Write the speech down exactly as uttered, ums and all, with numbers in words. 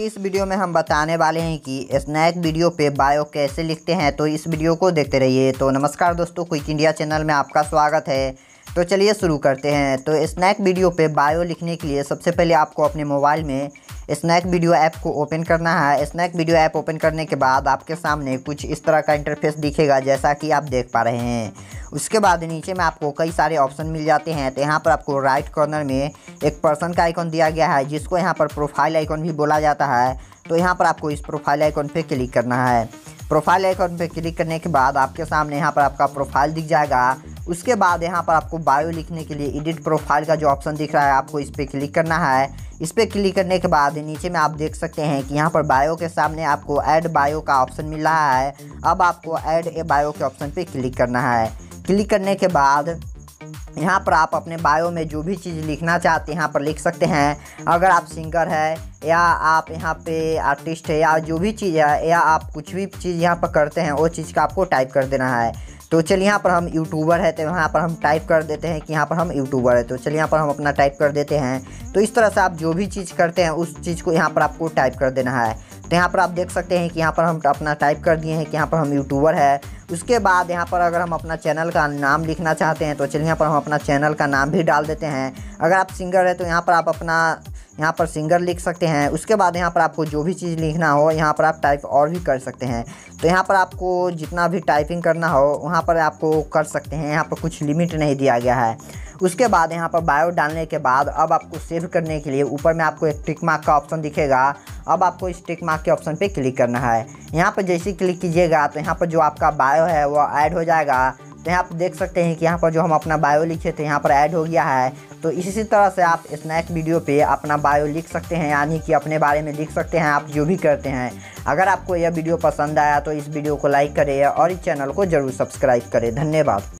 कि इस वीडियो में हम बताने वाले हैं कि स्नैक वीडियो पे बायो कैसे लिखते हैं, तो इस वीडियो को देखते रहिए। तो नमस्कार दोस्तों, क्विक इंडिया चैनल में आपका स्वागत है। तो चलिए शुरू करते हैं। तो स्नैक वीडियो पे बायो लिखने के लिए सबसे पहले आपको अपने मोबाइल में स्नैक वीडियो ऐप को ओपन करना है। स्नैक वीडियो ऐप ओपन करने के बाद आपके सामने कुछ इस तरह का इंटरफेस दिखेगा, जैसा कि आप देख पा रहे हैं। उसके बाद नीचे में आपको कई सारे ऑप्शन मिल जाते हैं। तो यहाँ पर आपको राइट कॉर्नर में एक पर्सन का आइकॉन दिया गया है, जिसको यहाँ पर प्रोफाइल आइकॉन भी बोला जाता है। तो यहाँ पर आपको इस प्रोफाइल आइकॉन पर क्लिक करना है। प्रोफाइल आइकॉन पर क्लिक करने के बाद आपके सामने यहाँ पर आपका प्रोफाइल दिख जाएगा। उसके बाद यहाँ पर आपको बायो लिखने के लिए एडिट प्रोफाइल का जो ऑप्शन दिख रहा है, आपको इस पर क्लिक करना है। इस पर क्लिक करने के बाद नीचे में आप देख सकते हैं कि यहाँ पर बायो के सामने आपको ऐड बायो का ऑप्शन मिल रहा है। अब आपको ऐड ए बायो के ऑप्शन पे क्लिक करना है। क्लिक करने के बाद यहाँ पर आप अपने बायो में जो भी चीज़ लिखना चाहते हैं यहाँ पर लिख सकते हैं। अगर आप सिंगर है, या आप यहाँ पे आर्टिस्ट है, या जो भी चीज़ है, या आप कुछ भी चीज़ यहाँ पर करते हैं, वो चीज़ का आपको टाइप कर देना है। तो चलिए यहाँ पर हम यूट्यूबर है, तो यहाँ पर हम टाइप कर देते हैं कि यहाँ पर हम यूट्यूबर है। तो चलिए यहाँ पर हम अपना टाइप कर देते हैं। तो इस तरह से आप जो भी चीज़ करते हैं उस चीज़ को यहाँ पर आपको टाइप कर देना है। तो यहाँ पर आप देख सकते हैं कि यहाँ पर हम अपना टाइप कर दिए हैं कि यहाँ पर हम यूट्यूबर है। उसके बाद यहाँ पर अगर हम अपना चैनल का नाम लिखना चाहते हैं, तो चलिए यहाँ पर हम अपना चैनल का नाम भी डाल देते हैं। अगर आप सिंगर है तो यहाँ पर आप अपना यहाँ पर सिंगर लिख सकते हैं। उसके बाद यहाँ पर आपको जो भी चीज़ लिखना हो यहाँ पर आप टाइप और भी कर सकते हैं। तो यहाँ पर आपको जितना भी टाइपिंग करना हो वहाँ पर आपको कर सकते हैं। यहाँ पर कुछ लिमिट नहीं दिया गया है। उसके बाद यहाँ पर बायो डालने के बाद अब आपको सेव करने के लिए ऊपर में आपको एक टिक मार्क का ऑप्शन दिखेगा। अब आपको इस टिक मार्क के ऑप्शन पे क्लिक करना है। यहाँ पर जैसे ही क्लिक कीजिएगा तो यहाँ पर जो आपका बायो है वो ऐड हो जाएगा। तो यहाँ पर देख सकते हैं कि यहाँ पर जो हम अपना बायो लिखे थे यहाँ पर ऐड हो गया है। तो इसी तरह से आप स्नैक वीडियो पे अपना बायो लिख सकते हैं, यानी कि अपने बारे में लिख सकते हैं आप जो भी करते हैं। अगर आपको यह वीडियो पसंद आया तो इस वीडियो को लाइक करें और इस चैनल को ज़रूर सब्सक्राइब करें। धन्यवाद।